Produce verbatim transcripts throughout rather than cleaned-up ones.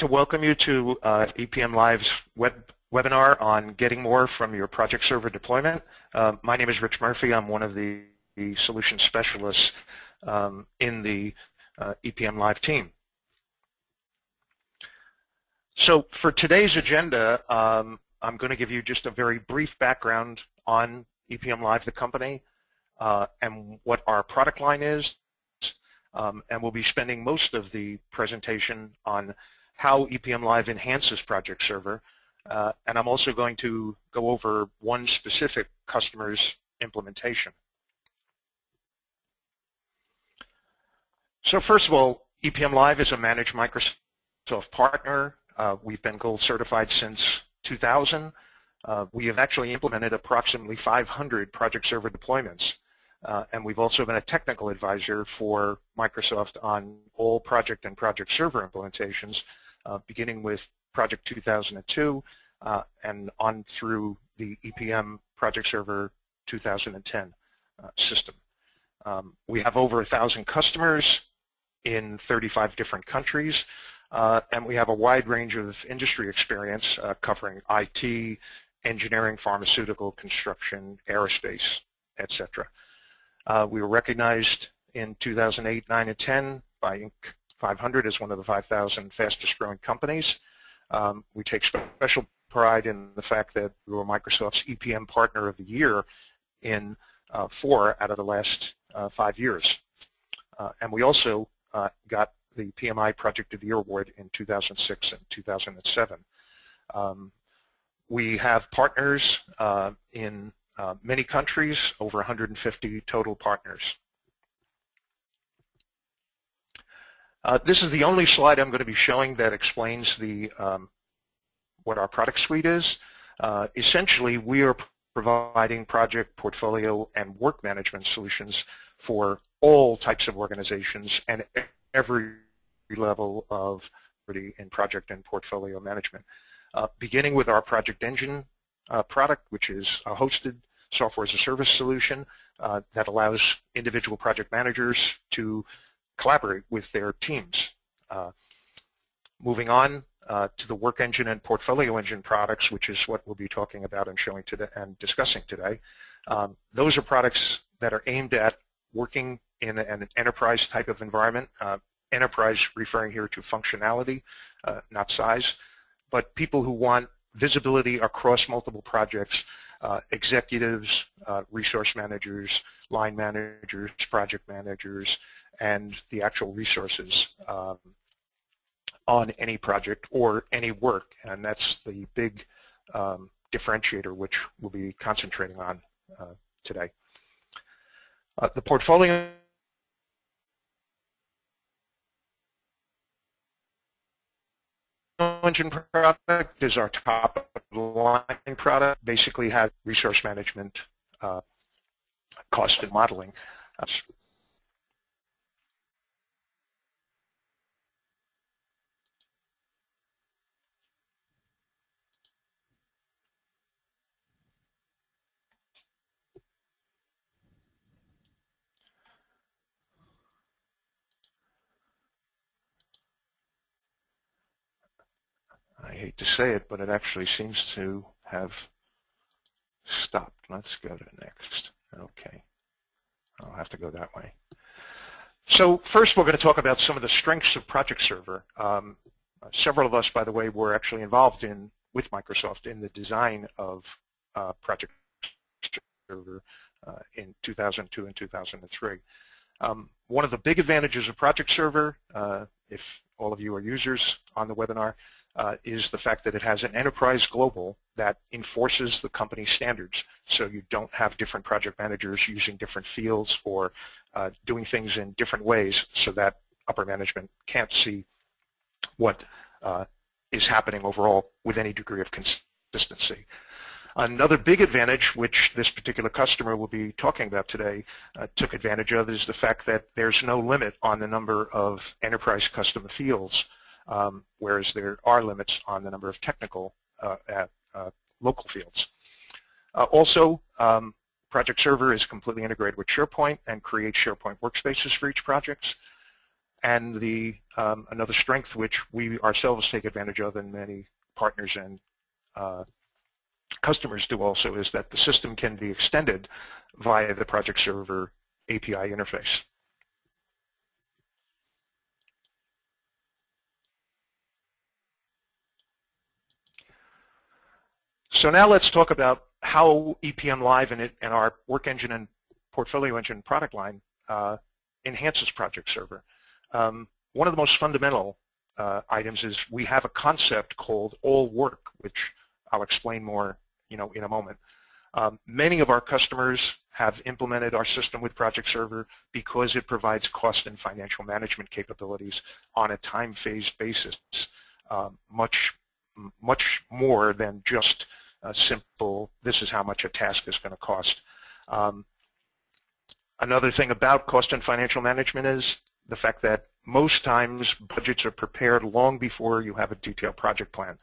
to welcome you to uh, E P M Live's web webinar on getting more from your project server deployment. Uh, my name is Rich Murphy. I'm one of the, the solution specialists um, in the uh, E P M Live team. So for today's agenda, um, I'm going to give you just a very brief background on E P M Live, the company, uh, and what our product line is. Um, and we'll be spending most of the presentation on how E P M Live enhances Project Server. Uh, and I'm also going to go over one specific customer's implementation. So first of all, E P M Live is a managed Microsoft partner. Uh, we've been gold certified since two thousand. Uh, we have actually implemented approximately five hundred Project Server deployments. Uh, and we've also been a technical advisor for Microsoft on all project and project server implementations, uh, beginning with Project two thousand two uh, and on through the E P M Project Server two thousand ten uh, system. Um, we have over one thousand customers in thirty-five different countries, uh, and we have a wide range of industry experience uh, covering I T, engineering, pharmaceutical, construction, aerospace, et cetera. Uh, we were recognized in two thousand eight, nine, and ten by Inc five hundred as one of the five thousand fastest growing companies. Um, we take special pride in the fact that we were Microsoft's E P M Partner of the Year in uh, four out of the last uh, five years. Uh, and we also uh, got the P M I Project of the Year Award in two thousand six and two thousand seven. Um, we have partners uh, in Uh, many countries, over one hundred fifty total partners. Uh, this is the only slide I'm going to be showing that explains the um, what our product suite is. Uh, essentially, we are providing project, portfolio, and work management solutions for all types of organizations and every level of in project and portfolio management, uh, beginning with our Project Engine uh, product, which is a hosted software as a service solution uh, that allows individual project managers to collaborate with their teams. Uh, moving on uh, to the Work Engine and Portfolio Engine products, which is what we'll be talking about and showing today and discussing today. Um, those are products that are aimed at working in an enterprise type of environment. Uh, enterprise referring here to functionality, uh, not size, but people who want visibility across multiple projects. Uh, executives, uh, resource managers, line managers, project managers, and the actual resources um, on any project or any work. And that's the big um, differentiator which we'll be concentrating on uh, today. Uh, the portfolio engine product is our top line product, basically has resource management, uh, cost and modeling. Uh, I hate to say it, but it actually seems to have stopped. Let's go to next. Okay. I'll have to go that way. So first we're going to talk about some of the strengths of Project Server. Um, several of us, by the way, were actually involved in, with Microsoft in the design of uh, Project Server uh, in two thousand two and two thousand three. Um, one of the big advantages of Project Server, uh, if all of you are users on the webinar, Uh, is the fact that it has an enterprise global that enforces the company standards, so you don't have different project managers using different fields or uh, doing things in different ways, so that upper management can't see what uh, is happening overall with any degree of consistency. Another big advantage, which this particular customer will be talking about today uh, took advantage of, is the fact that there's no limit on the number of enterprise custom fields. Um, whereas there are limits on the number of technical uh, at, uh, local fields. Uh, also, um, Project Server is completely integrated with SharePoint and creates SharePoint workspaces for each project. and the um, another strength which we ourselves take advantage of, and many partners and uh, customers do also, is that the system can be extended via the project server A P I interface. So now let's talk about how E P M Live and, it, and our work engine and portfolio engine product line uh, enhances Project Server. Um, one of the most fundamental uh, items is we have a concept called all work, which I'll explain more, you know, in a moment. Um, many of our customers have implemented our system with Project Server because it provides cost and financial management capabilities on a time-phased basis, um, much, much more than just a simple, this is how much a task is going to cost. Um, another thing about cost and financial management is the fact that most times budgets are prepared long before you have a detailed project plan.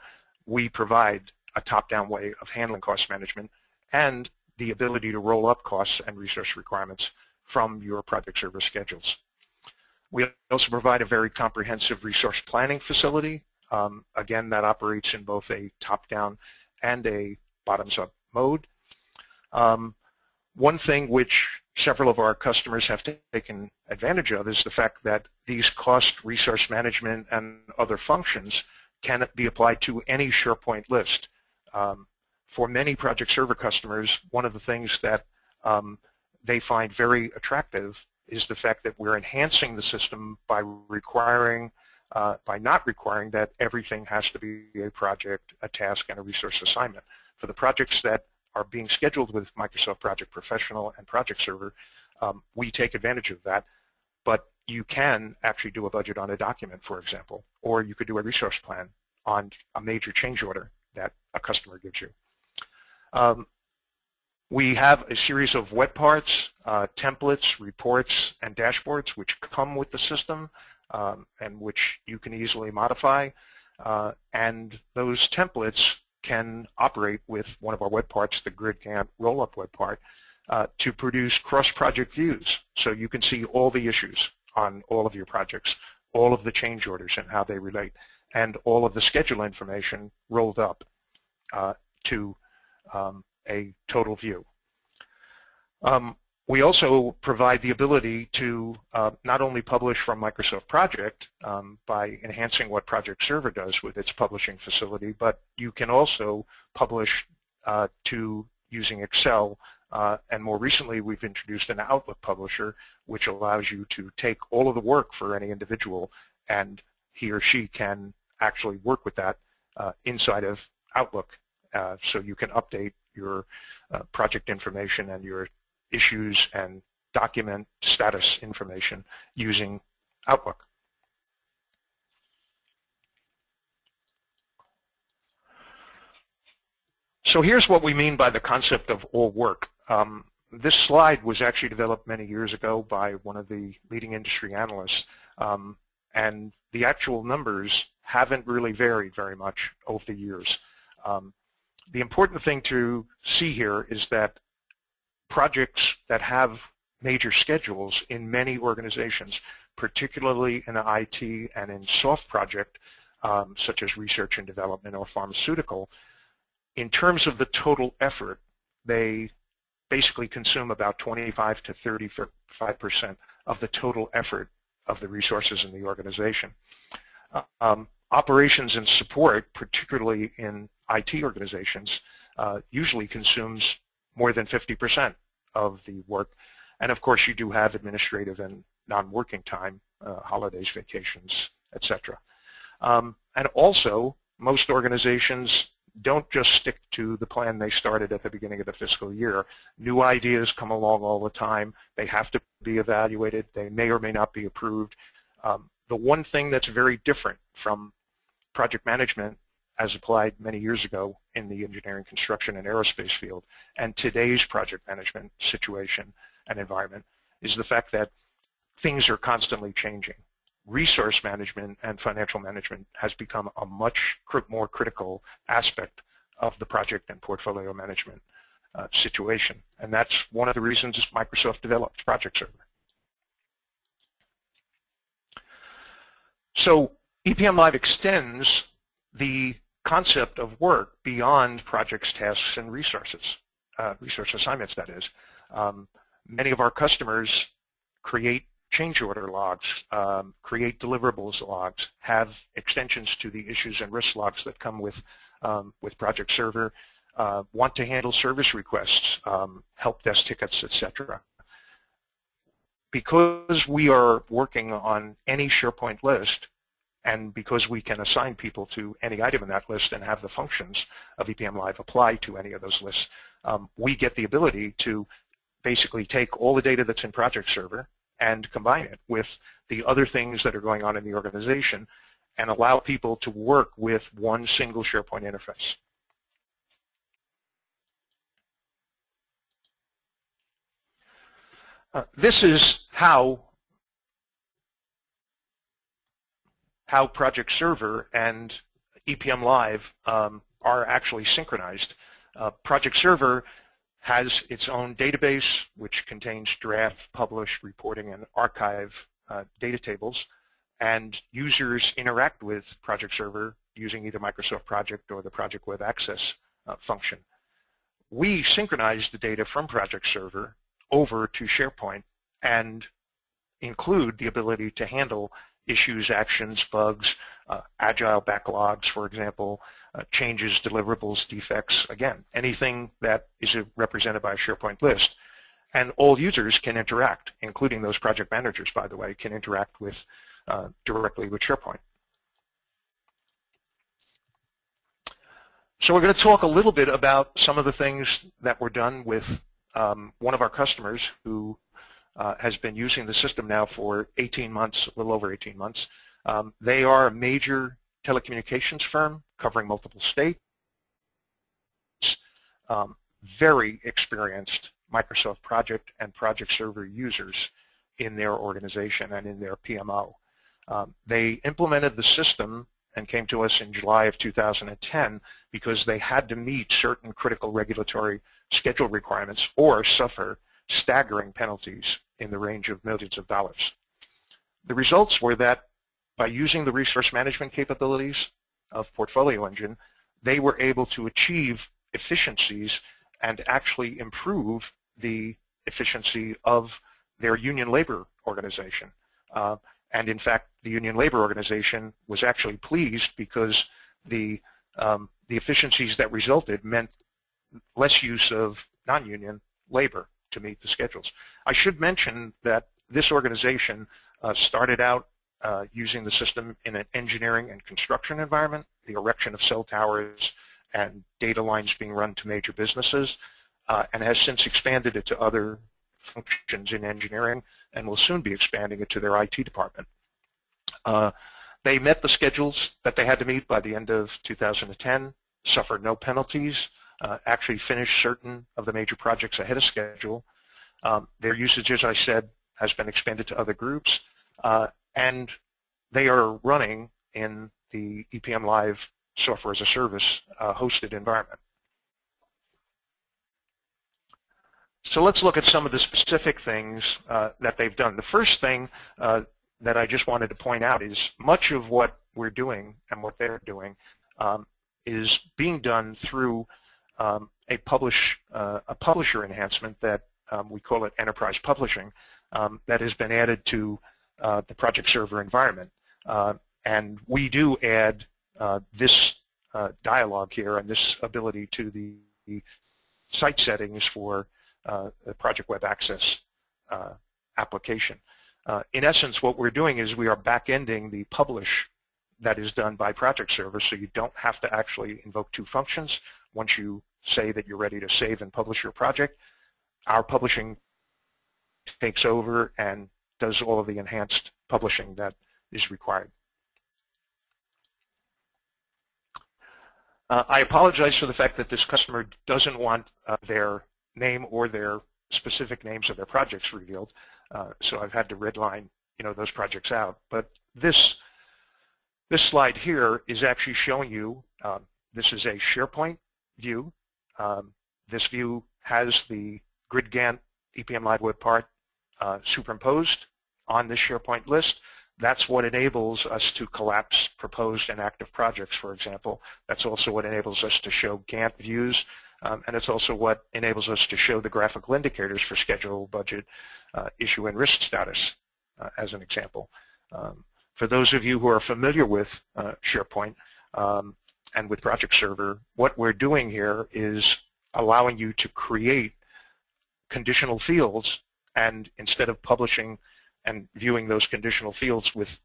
We provide a top-down way of handling cost management and the ability to roll up costs and resource requirements from your project service schedules. We also provide a very comprehensive resource planning facility, um, again, that operates in both a top-down and a bottoms-up mode. Um, one thing which several of our customers have taken advantage of is the fact that these cost, resource management, and other functions can be applied to any SharePoint list. Um, for many project server customers, one of the things that um, they find very attractive is the fact that we're enhancing the system by requiring Uh, by not requiring that everything has to be a project, a task, and a resource assignment. For the projects that are being scheduled with Microsoft Project Professional and Project Server, um, we take advantage of that, but you can actually do a budget on a document, for example, or you could do a resource plan on a major change order that a customer gives you. Um, we have a series of web parts, uh, templates, reports, and dashboards which come with the system, Um, and which you can easily modify, uh, and those templates can operate with one of our web parts, the GridCamp roll-up web part, uh, to produce cross-project views, so you can see all the issues on all of your projects, all of the change orders and how they relate, and all of the schedule information rolled up uh, to um, a total view. Um, We also provide the ability to uh, not only publish from Microsoft Project um, by enhancing what Project Server does with its publishing facility, but you can also publish uh, to using Excel, uh, and more recently we've introduced an Outlook publisher which allows you to take all of the work for any individual, and he or she can actually work with that uh, inside of Outlook, uh, so you can update your uh, project information and your issues and document status information using Outlook. So here's what we mean by the concept of all work. Um, this slide was actually developed many years ago by one of the leading industry analysts, um, and the actual numbers haven't really varied very much over the years. Um, the important thing to see here is that projects that have major schedules in many organizations, particularly in I T and in soft project, um, such as research and development or pharmaceutical, in terms of the total effort, they basically consume about twenty-five to thirty-five percent of the total effort of the resources in the organization. Uh, um, operations and support, particularly in I T organizations, uh, usually consumes more than fifty percent of the work. And of course, you do have administrative and non-working time, uh, holidays, vacations, et cetera. Um, and also, most organizations don't just stick to the plan they started at the beginning of the fiscal year. New ideas come along all the time. They have to be evaluated. They may or may not be approved. Um, the one thing that's very different from project management as applied many years ago in the engineering, construction, and aerospace field, and today's project management situation and environment, is the fact that things are constantly changing. Resource management and financial management has become a much more critical aspect of the project and portfolio management uh, situation, and that's one of the reasons Microsoft developed Project Server. So E P M Live extends the concept of work beyond projects, tasks, and resources, uh, resource assignments, that is. Um, many of our customers create change order logs, um, create deliverables logs, have extensions to the issues and risk logs that come with, um, with Project Server, uh, want to handle service requests, um, help desk tickets, et cetera. Because we are working on any SharePoint list, and because we can assign people to any item in that list and have the functions of E P M Live apply to any of those lists, um, we get the ability to basically take all the data that's in Project Server and combine it with the other things that are going on in the organization and allow people to work with one single SharePoint interface. Uh, this is how how Project Server and E P M Live um, are actually synchronized. Uh, Project Server has its own database, which contains draft, publish, reporting, and archive uh, data tables, and users interact with Project Server using either Microsoft Project or the Project Web Access uh, function. We synchronize the data from Project Server over to SharePoint and include the ability to handle issues, actions, bugs, uh, agile backlogs, for example, uh, changes, deliverables, defects, again, anything that is represented by a SharePoint list. And all users can interact, including those project managers, by the way, can interact with uh, directly with SharePoint. So we're going to talk a little bit about some of the things that were done with um, one of our customers who Uh, has been using the system now for eighteen months, a little over eighteen months. Um, they are a major telecommunications firm covering multiple states, um, very experienced Microsoft Project and Project Server users in their organization and in their P M O. Um, they implemented the system and came to us in July of two thousand ten because they had to meet certain critical regulatory schedule requirements or suffer staggering penalties in the range of millions of dollars. The results were that by using the resource management capabilities of Portfolio Engine, they were able to achieve efficiencies and actually improve the efficiency of their union labor organization. Uh, and in fact, the union labor organization was actually pleased because the, um, the efficiencies that resulted meant less use of non-union labor to meet the schedules. I should mention that this organization uh, started out uh, using the system in an engineering and construction environment, the erection of cell towers and data lines being run to major businesses, uh, and has since expanded it to other functions in engineering and will soon be expanding it to their I T department. Uh, they met the schedules that they had to meet by the end of two thousand ten, suffered no penalties, Uh, actually finished certain of the major projects ahead of schedule. Um, their usage, as I said, has been expanded to other groups, uh, and they are running in the E P M Live software as a service uh, hosted environment. So let's look at some of the specific things uh, that they've done. The first thing uh, that I just wanted to point out is much of what we're doing and what they're doing um, is being done through Um, a publish uh, a publisher enhancement that um, we call it enterprise publishing um, that has been added to uh, the Project Server environment, uh, and we do add uh, this uh, dialogue here and this ability to the, the site settings for uh, the Project Web Access uh, application. Uh, in essence, what we're doing is we are back-ending the publish that is done by Project Server, so you don't have to actually invoke two functions. Once you say that you're ready to save and publish your project, our publishing takes over and does all of the enhanced publishing that is required. Uh, I apologize for the fact that this customer doesn't want uh, their name or their specific names of their projects revealed, uh, so I've had to redline, you know, those projects out. But this this slide here is actually showing you um, this is a SharePoint view. Um, this view has the grid Gantt E P M Live web part uh, superimposed on this SharePoint list. That's what enables us to collapse proposed and active projects, for example. That's also what enables us to show Gantt views, um, and it's also what enables us to show the graphical indicators for schedule, budget, uh, issue, and risk status, uh, as an example. Um, for those of you who are familiar with uh, SharePoint um, and with Project Server, what we're doing here is allowing you to create conditional fields, and instead of publishing and viewing those conditional fields with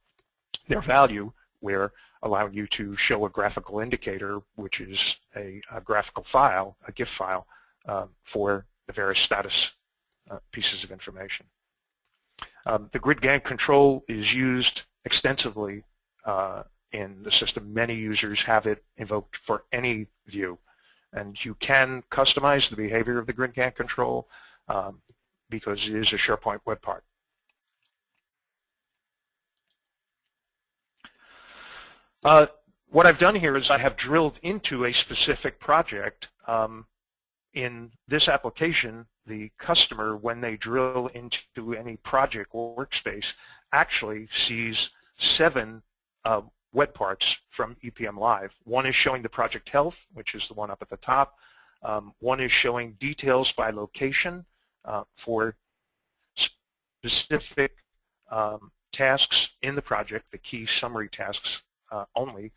their value, we're allowing you to show a graphical indicator, which is a, a graphical file, a GIF file, um, for the various status uh, pieces of information. Um, the grid Gantt control is used extensively uh, in the system. Many users have it invoked for any view, and you can customize the behavior of the grid Gantt control um, because it is a SharePoint web part. Uh, what I've done here is I have drilled into a specific project. Um, in this application, the customer, when they drill into any project or workspace, actually sees seven uh, web parts from E P M Live. One is showing the project health, which is the one up at the top. Um, one is showing details by location uh, for specific um, tasks in the project, the key summary tasks Uh, only,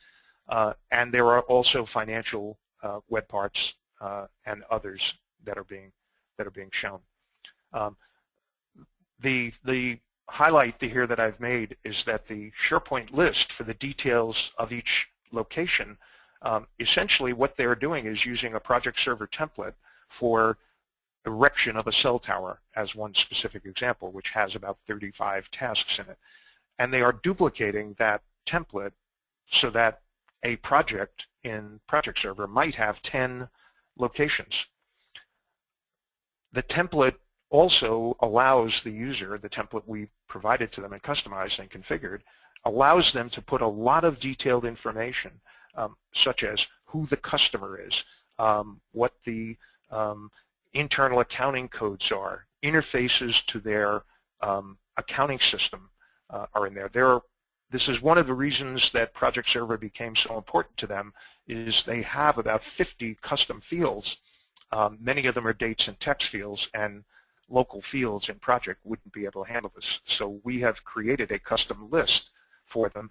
uh, and there are also financial uh, web parts uh, and others that are being that are being shown. Um, the the highlight here that I've made is that the SharePoint list for the details of each location. Um, essentially, what they're doing is using a project server template for erection of a cell tower as one specific example, which has about thirty-five tasks in it, and they are duplicating that template, so that a project in Project Server might have ten locations. The template also allows the user, the template we provided to them and customized and configured, allows them to put a lot of detailed information, um, such as who the customer is, um, what the um, internal accounting codes are, interfaces to their um, accounting system uh, are in there. There are This is one of the reasons that Project Server became so important to them, is they have about fifty custom fields. Um, many of them are dates and text fields, and local fields in Project wouldn't be able to handle this. So we have created a custom list for them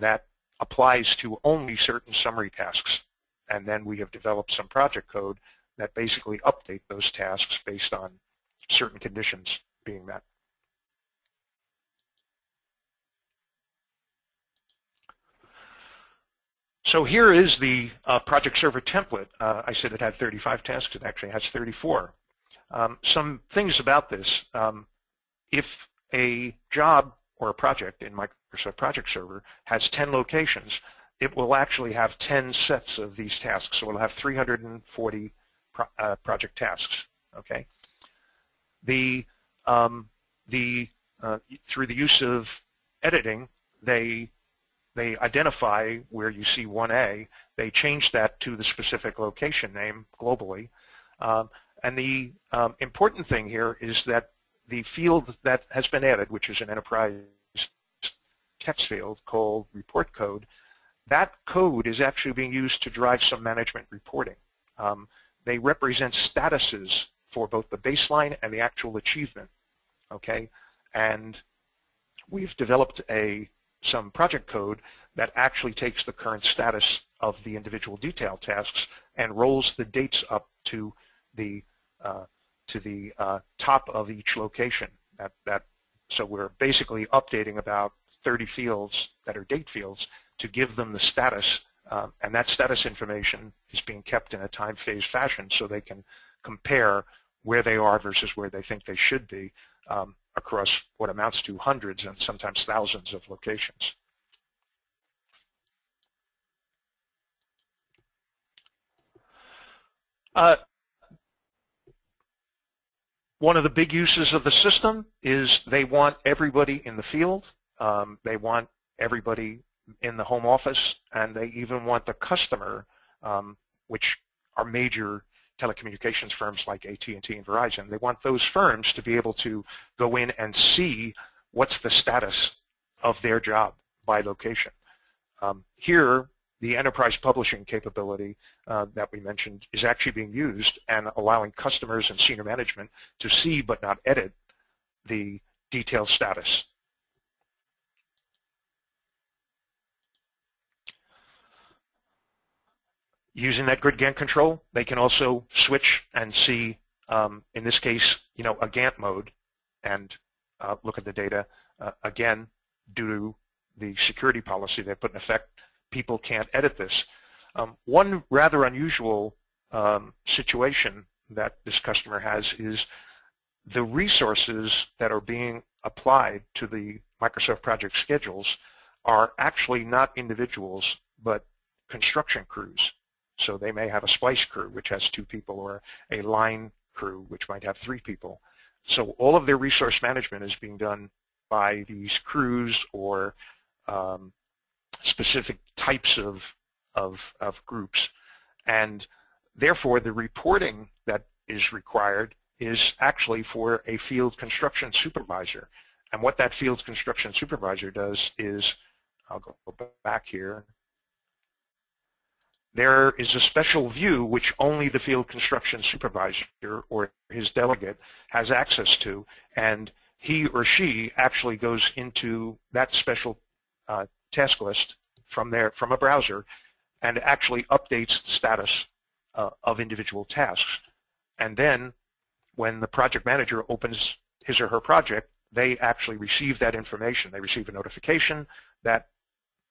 that applies to only certain summary tasks. And then we have developed some project code that basically update those tasks based on certain conditions being met. So here is the uh, Project Server template. Uh, I said it had thirty-five tasks. It actually has thirty-four. Um, some things about this. Um, if a job or a project in Microsoft Project Server has ten locations, it will actually have ten sets of these tasks. So it'll have three hundred forty pro uh, project tasks. Okay. The, um, the, uh, through the use of editing, they They identify where you see one A. They change that to the specific location name globally. Um, and the um, important thing here is that the field that has been added, which is an enterprise text field called report code, that code is actually being used to drive some management reporting. Um, they represent statuses for both the baseline and the actual achievement. Okay, and we've developed a some project code that actually takes the current status of the individual detail tasks and rolls the dates up to the uh, to the uh, top of each location. That that so we're basically updating about thirty fields that are date fields to give them the status, um, and that status information is being kept in a time phase fashion so they can compare where they are versus where they think they should be, Um, across what amounts to hundreds and sometimes thousands of locations. Uh, one of the big uses of the system is they want everybody in the field, um, they want everybody in the home office, and they even want the customer, um, which are major telecommunications firms like A T and T and Verizon. They want those firms to be able to go in and see what's the status of their job by location. Um, here, the enterprise publishing capability uh, that we mentioned is actually being used and allowing customers and senior management to see but not edit the detailed status. Using that grid Gantt control, they can also switch and see, um, in this case, you know, a Gantt mode and uh, look at the data. Uh, again, due to the security policy they put in effect, people can't edit this. Um, one rather unusual um, situation that this customer has is the resources that are being applied to the Microsoft project schedules are actually not individuals but construction crews. So they may have a splice crew, which has two people, or a line crew, which might have three people. So all of their resource management is being done by these crews or um, specific types of, of, of groups, and therefore the reporting that is required is actually for a field construction supervisor. And what that field construction supervisor does is, I'll go back here, there is a special view which only the field construction supervisor or his delegate has access to, and he or she actually goes into that special uh, task list from there, from a browser, and actually updates the status uh, of individual tasks. And then when the project manager opens his or her project, they actually receive that information. They receive a notification that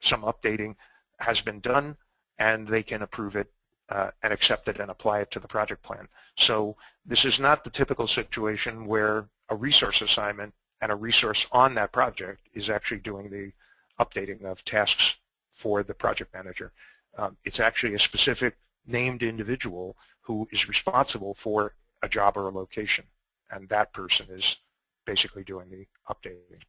some updating has been done, and they can approve it uh, and accept it and apply it to the project plan. So this is not the typical situation where a resource assignment and a resource on that project is actually doing the updating of tasks for the project manager. Um, it's actually a specific named individual who is responsible for a job or a location, and that person is basically doing the updating.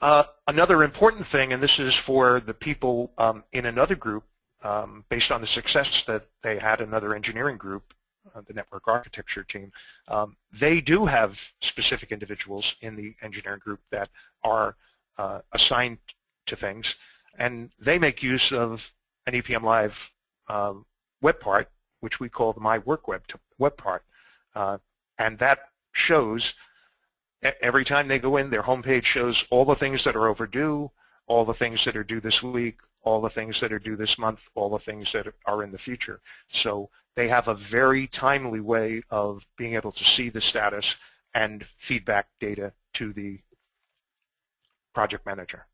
Uh, another important thing, and this is for the people um, in another group, um, based on the success that they had in another engineering group, Uh, the network architecture team, um, they do have specific individuals in the engineering group that are uh, assigned to things, and they make use of an E P M Live um, web part, which we call the My Work Web, web part, uh, and that shows every time they go in, their homepage shows all the things that are overdue, all the things that are due this week, all the things that are due this month, all the things that are in the future. So they have a very timely way of being able to see the status and feedback data to the project manager.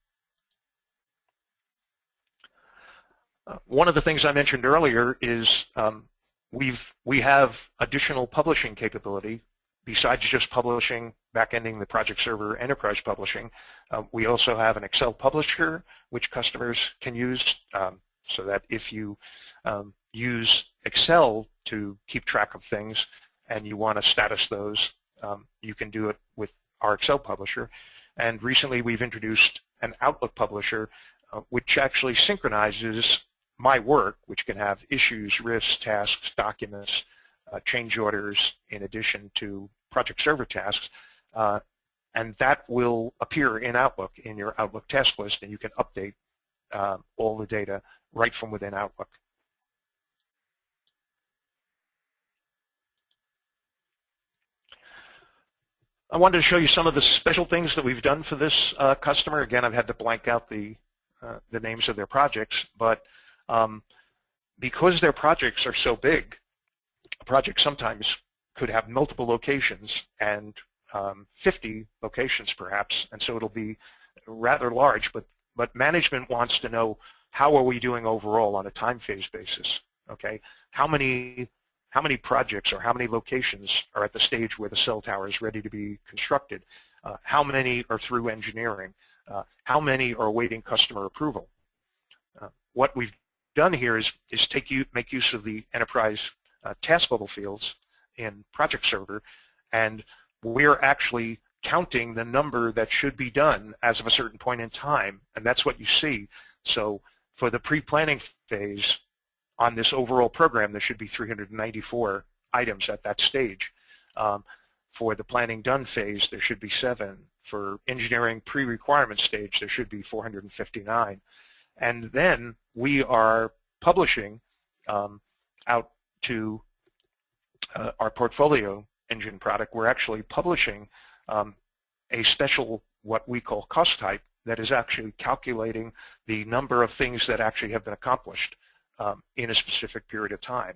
Uh, one of the things I mentioned earlier is um, we've, we have additional publishing capability besides just publishing, back-ending the project server enterprise publishing. Uh, we also have an Excel publisher which customers can use, um, so that if you um, use Excel to keep track of things and you want to status those, um, you can do it with our Excel publisher. And recently we've introduced an Outlook publisher uh, which actually synchronizes My Work, which can have issues, risks, tasks, documents, uh, change orders in addition to project server tasks, uh, and that will appear in Outlook, in your Outlook task list, and you can update uh, all the data right from within Outlook. I wanted to show you some of the special things that we've done for this uh, customer. Again, I've had to blank out the, uh, the names of their projects, but um, because their projects are so big, a project sometimes could have multiple locations and um, fifty locations perhaps, and so it'll be rather large, but, but management wants to know how are we doing overall on a time phase basis, okay? How many How many projects or how many locations are at the stage where the cell tower is ready to be constructed? Uh, how many are through engineering? Uh, how many are awaiting customer approval? Uh, what we've done here is, is take you, make use of the enterprise uh, task level fields in Project Server, and we're actually counting the number that should be done as of a certain point in time, and that's what you see. So for the pre-planning phase, on this overall program, there should be three hundred ninety-four items at that stage. Um, For the planning done phase, there should be seven. For engineering pre-requirement stage, there should be four hundred fifty-nine. And then we are publishing um, out to uh, our portfolio engine product. We're actually publishing um, a special, what we call cost type, that is actually calculating the number of things that actually have been accomplished um, in a specific period of time.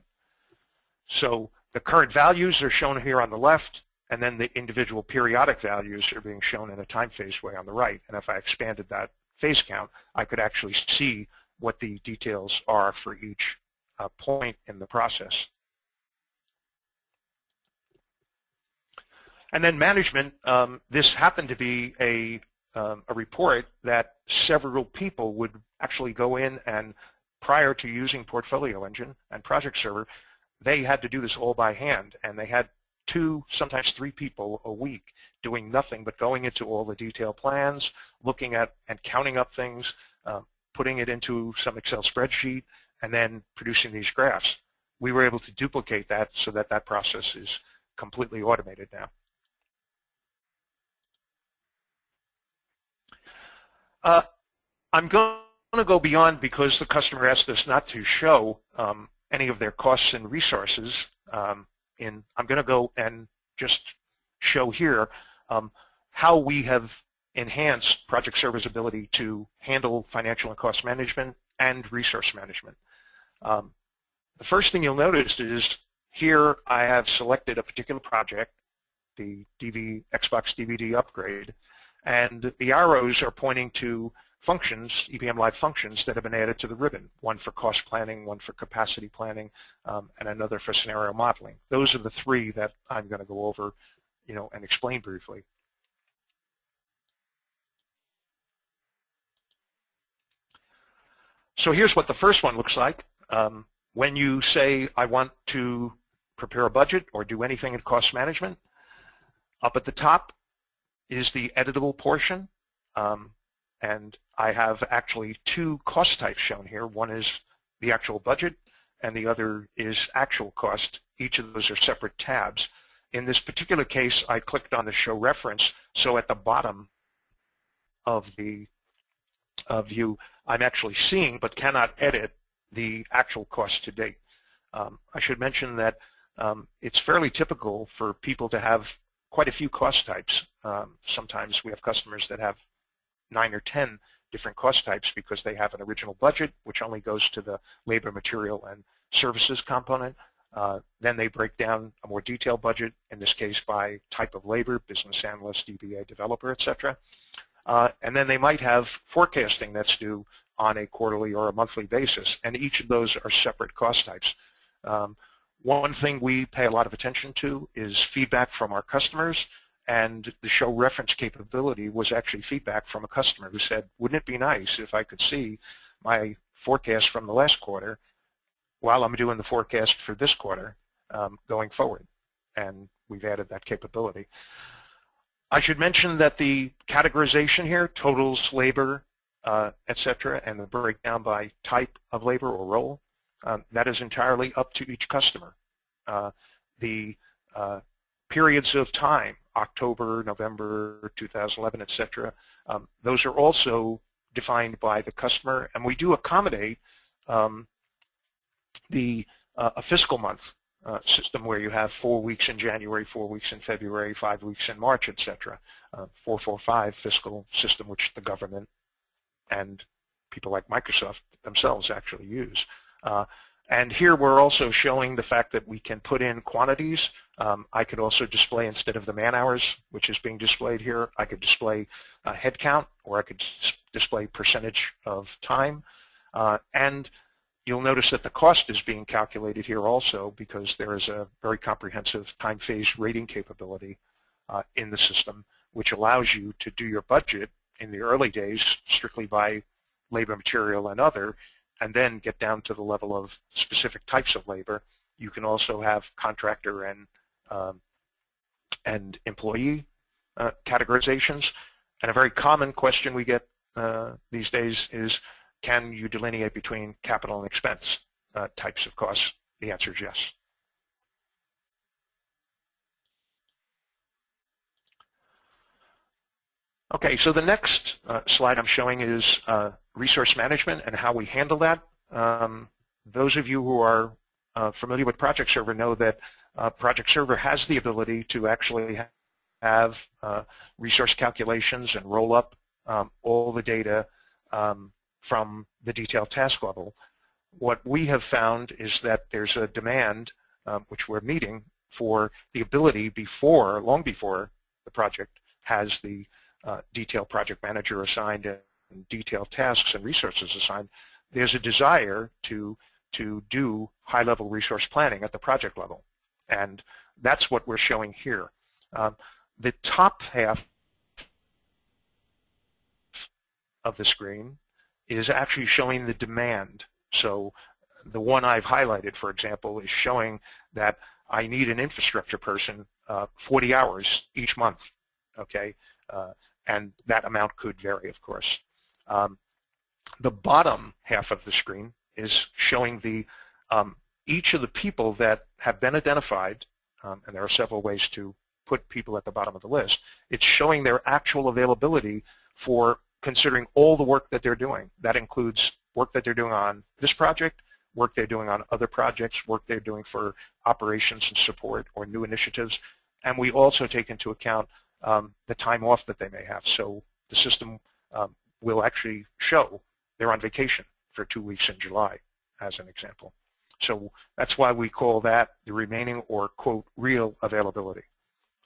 So the current values are shown here on the left, and then the individual periodic values are being shown in a time phase way on the right. And if I expanded that phase count, I could actually see what the details are for each uh, point in the process. And then management, um, this happened to be a, um, a report that several people would actually go in and, prior to using Portfolio Engine and Project Server, they had to do this all by hand, and they had two, sometimes three people a week doing nothing but going into all the detailed plans, looking at and counting up things, uh, putting it into some Excel spreadsheet, and then producing these graphs. We were able to duplicate that so that that process is completely automated now. Uh, I'm going to go beyond, because the customer asked us not to show um, any of their costs and resources. Um, in, I'm going to go and just show here um, how we have enhanced Project Server's ability to handle financial and cost management and resource management. Um, the first thing you'll notice is here I have selected a particular project, the D V, Xbox D V D upgrade, and the arrows are pointing to functions, E B M Live functions, that have been added to the ribbon, one for cost planning, one for capacity planning, um, and another for scenario modeling. Those are the three that I'm going to go over you know, and explain briefly. So here's what the first one looks like. Um, when you say, I want to prepare a budget or do anything in cost management, up at the top is the editable portion, um, and I have actually two cost types shown here. One is the actual budget, and the other is actual cost. Each of those are separate tabs. In this particular case, I clicked on the show reference, so at the bottom of the uh, view, I'm actually seeing but cannot edit the actual cost to date. Um, I should mention that um, it's fairly typical for people to have quite a few cost types. Um, sometimes we have customers that have nine or ten different cost types because they have an original budget, which only goes to the labor, material, and services component. Uh, then they break down a more detailed budget, in this case by type of labor, business analyst, D B A, developer, et cetera. Uh, and then they might have forecasting that's due on a quarterly or a monthly basis, and each of those are separate cost types. Um, One thing we pay a lot of attention to is feedback from our customers, and the show reference capability was actually feedback from a customer who said, wouldn't it be nice if I could see my forecast from the last quarter while I'm doing the forecast for this quarter um, going forward? And we've added that capability. I should mention that the categorization here, totals, labor, uh, et cetera, and the breakdown by type of labor or role, Um, that is entirely up to each customer. Uh, the uh, periods of time, October, November, two thousand eleven, et cetera, um, those are also defined by the customer, and we do accommodate um, the uh, a fiscal month uh, system where you have four weeks in January, four weeks in February, five weeks in March, et cetera, uh, four four five fiscal system, which the government and people like Microsoft themselves actually use. Uh, and here we're also showing the fact that we can put in quantities. Um, I could also display, instead of the man hours, which is being displayed here, I could display uh, head count, or I could display percentage of time. Uh, and you'll notice that the cost is being calculated here also, because there is a very comprehensive time phase rating capability uh, in the system, which allows you to do your budget in the early days strictly by labor, material, and other, and then get down to the level of specific types of labor. You can also have contractor and, um, and employee uh, categorizations. And a very common question we get uh, these days is, can you delineate between capital and expense uh, types of costs? The answer is yes. Okay, so the next uh, slide I'm showing is uh, resource management and how we handle that. Um, those of you who are uh, familiar with Project Server know that uh, Project Server has the ability to actually have uh, resource calculations and roll up um, all the data um, from the detailed task level. What we have found is that there's a demand, um, which we're meeting, for the ability before, long before the project has the uh, detailed project manager assigned and detailed tasks and resources assigned, there's a desire to, to do high-level resource planning at the project level. And that's what we're showing here. Um, the top half of the screen is actually showing the demand. So the one I've highlighted, for example, is showing that I need an infrastructure person uh, forty hours each month, okay? Uh, and that amount could vary, of course. Um, the bottom half of the screen is showing the um, each of the people that have been identified, um, and there are several ways to put people at the bottom of the list. It's showing their actual availability for considering all the work that they're doing. That includes work that they're doing on this project, work they're doing on other projects, work they're doing for operations and support or new initiatives. And we also take into account um, the time off that they may have. So the system um, will actually show they're on vacation for two weeks in July, as an example. So that's why we call that the remaining or, quote, real availability.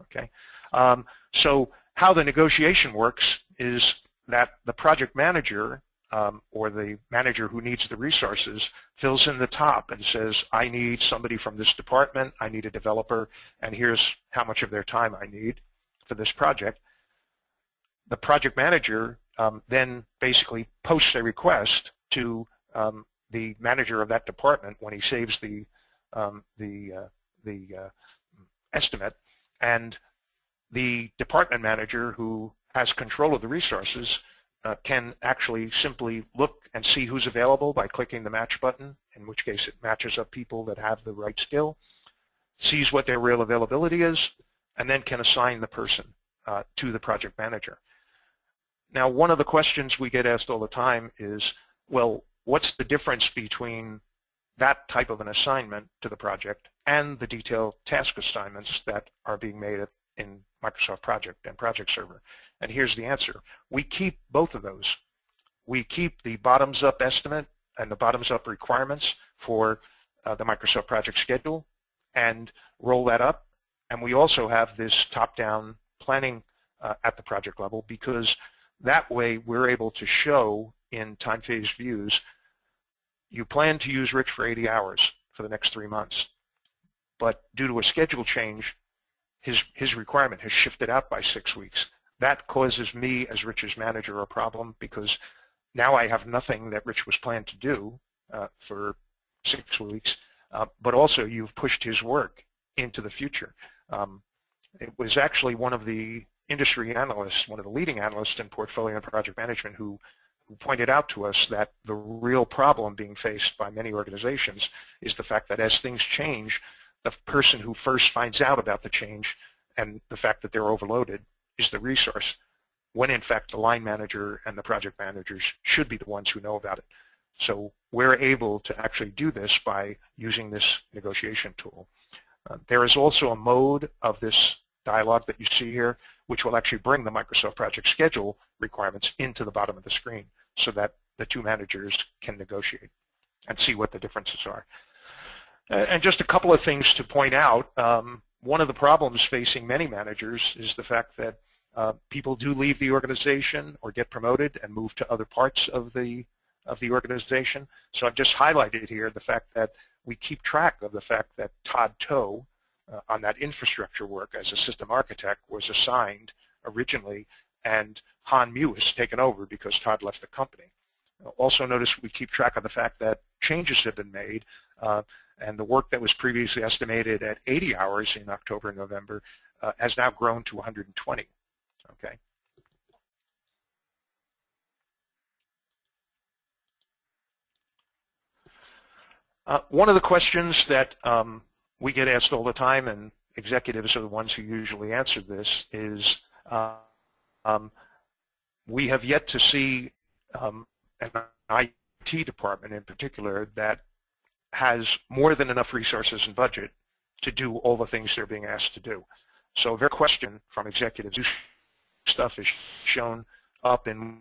Okay. Um, so how the negotiation works is that the project manager Um, or the manager who needs the resources fills in the top and says, I need somebody from this department, I need a developer, and here's how much of their time I need for this project. The project manager um, then basically posts a request to um, the manager of that department when he saves the, um, the, uh, the uh, estimate, and the department manager who has control of the resources Uh, can actually simply look and see who's available by clicking the match button, in which case it matches up people that have the right skill, sees what their real availability is, and then can assign the person uh, to the project manager. Now, one of the questions we get asked all the time is, well, what's the difference between that type of an assignment to the project and the detailed task assignments that are being made at in Microsoft Project and Project Server? And here's the answer. We keep both of those. We keep the bottoms-up estimate and the bottoms-up requirements for uh, the Microsoft Project schedule and roll that up. And we also have this top-down planning uh, at the project level, because that way we're able to show in time-phase views, you plan to use Rich for eighty hours for the next three months. But due to a schedule change, His, his requirement has shifted out by six weeks. That causes me as Rich's manager a problem, because now I have nothing that Rich was planned to do uh, for six weeks, uh, but also you've pushed his work into the future. Um, it was actually one of the industry analysts, one of the leading analysts in portfolio and project management who, who pointed out to us that the real problem being faced by many organizations is the fact that as things change, the person who first finds out about the change and the fact that they're overloaded is the resource, when in fact the line manager and the project managers should be the ones who know about it. So we're able to actually do this by using this negotiation tool. Uh, there is also a mode of this dialogue that you see here, which will actually bring the Microsoft Project Schedule requirements into the bottom of the screen so that the two managers can negotiate and see what the differences are. And just a couple of things to point out. Um, one of the problems facing many managers is the fact that uh, people do leave the organization or get promoted and move to other parts of the, of the organization. So I've just highlighted here the fact that we keep track of the fact that Todd Toh uh, on that infrastructure work as a system architect was assigned originally, and Han Mu has taken over because Todd left the company. Also notice we keep track of the fact that changes have been made. Uh, and the work that was previously estimated at eighty hours in October and November uh, has now grown to one hundred twenty, okay? Uh, one of the questions that um, we get asked all the time, and executives are the ones who usually answer this, is uh, um, we have yet to see um, an I T department in particular that has more than enough resources and budget to do all the things they're being asked to do. So their question from executives stuff is shown up in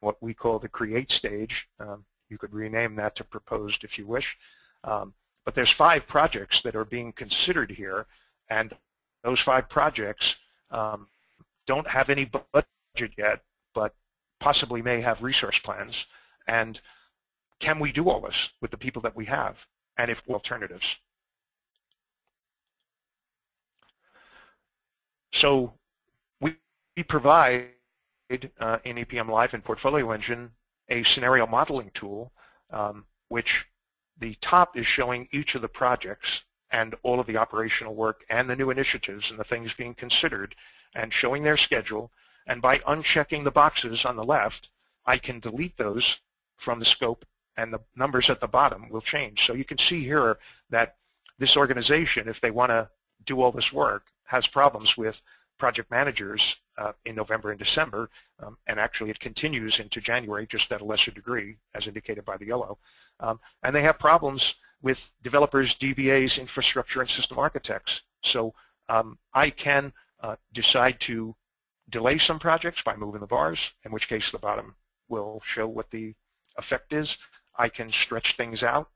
what we call the create stage. Um, you could rename that to proposed if you wish. Um, but there's five projects that are being considered here, and those five projects um, don't have any budget yet, but possibly may have resource plans. And can we do all this with the people that we have, and if alternatives? So we provide uh, in E P M Live and Portfolio Engine a scenario modeling tool, um, which the top is showing each of the projects and all of the operational work and the new initiatives and the things being considered and showing their schedule. And by unchecking the boxes on the left, I can delete those from the scope, and the numbers at the bottom will change. So you can see here that this organization, if they want to do all this work, has problems with project managers uh, in November and December, um, and actually it continues into January, just at a lesser degree, as indicated by the yellow. Um, and they have problems with developers, D B As, infrastructure, and system architects. So um, I can uh, decide to delay some projects by moving the bars, in which case the bottom will show what the effect is. I can stretch things out,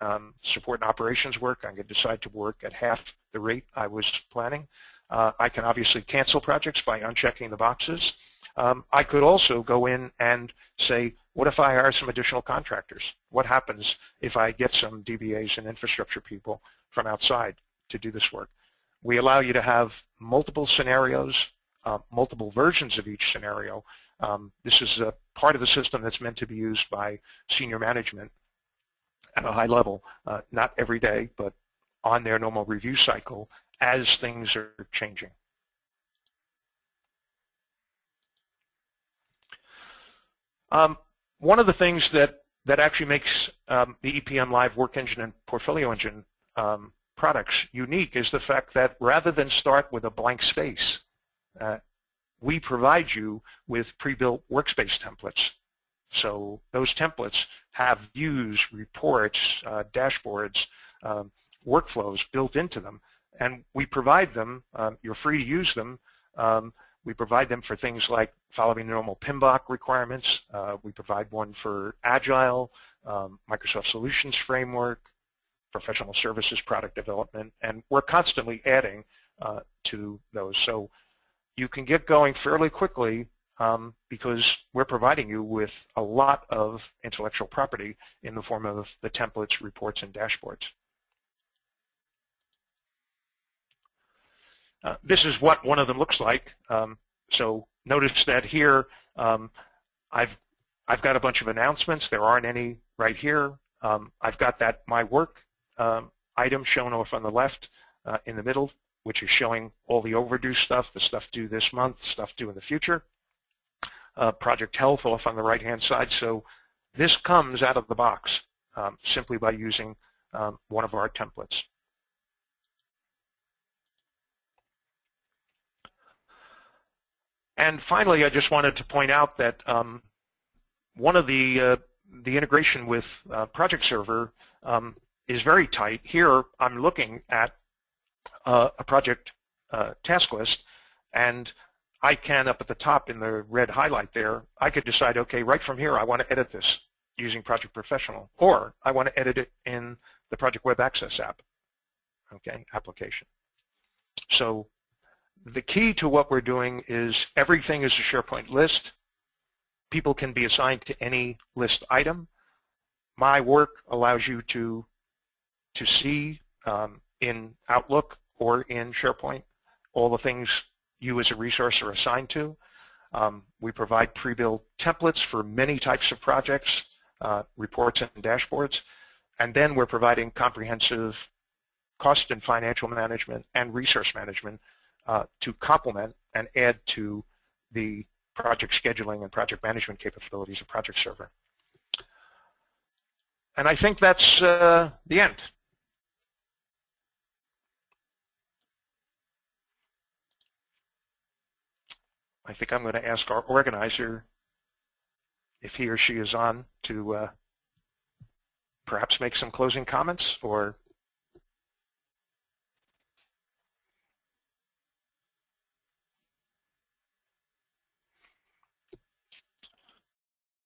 um, support and operations work. I can decide to work at half the rate I was planning. Uh, I can obviously cancel projects by unchecking the boxes. Um, I could also go in and say, what if I hire some additional contractors? What happens if I get some D B As and infrastructure people from outside to do this work? We allow you to have multiple scenarios, uh, multiple versions of each scenario. Um, this is a part of the system that's meant to be used by senior management at a high level, uh, not every day, but on their normal review cycle as things are changing. Um, one of the things that, that actually makes um, the E P M Live Work Engine and Portfolio Engine um, products unique is the fact that rather than start with a blank space, uh, we provide you with pre-built workspace templates. So those templates have views, reports, uh, dashboards, um, workflows built into them, and we provide them. Um, you're free to use them. Um, we provide them for things like following the normal PMBOK requirements. Uh, we provide one for Agile, um, Microsoft Solutions Framework, professional services, product development, and we're constantly adding uh, to those. So you can get going fairly quickly um, because we're providing you with a lot of intellectual property in the form of the templates, reports, and dashboards. Uh, this is what one of them looks like. Um, so notice that here um, I've, I've got a bunch of announcements. There aren't any right here. Um, I've got that My Work um, item shown off on the left uh, in the middle, which is showing all the overdue stuff, the stuff due this month, stuff due in the future. Uh, Project Health off on the right-hand side. So this comes out of the box um, simply by using um, one of our templates. And finally, I just wanted to point out that um, one of the, uh, the integration with uh, Project Server um, is very tight. Here, I'm looking at Uh, a project uh, task list, and I can, up at the top in the red highlight there, I could decide, okay, right from here I want to edit this using Project Professional, or I want to edit it in the Project Web Access app, okay, application. So the key to what we're doing is everything is a SharePoint list. People can be assigned to any list item. My Work allows you to, to see um, in Outlook or in SharePoint, all the things you as a resource are assigned to. Um, we provide pre-built templates for many types of projects, uh, reports and dashboards, and then we're providing comprehensive cost and financial management and resource management uh, to complement and add to the project scheduling and project management capabilities of Project Server. And I think that's uh, the end. I think I'm going to ask our organizer if he or she is on to uh, perhaps make some closing comments or